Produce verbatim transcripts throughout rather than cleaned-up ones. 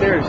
stairs.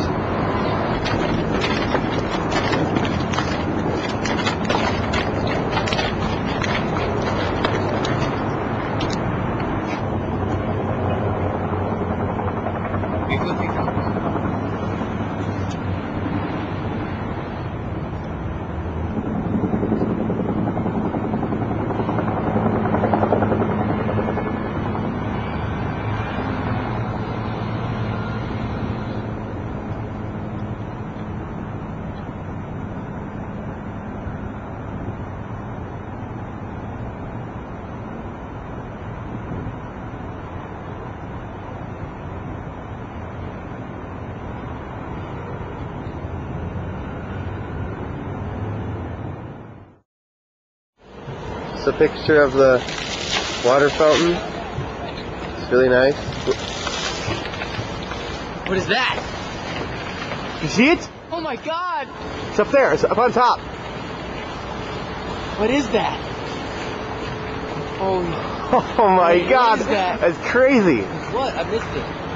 It's a picture of the water fountain. It's really nice. What is that? You see it? Oh my god! It's up there. It's up on top. What is that? Oh, oh my god. What is that? That's crazy. What? I missed it.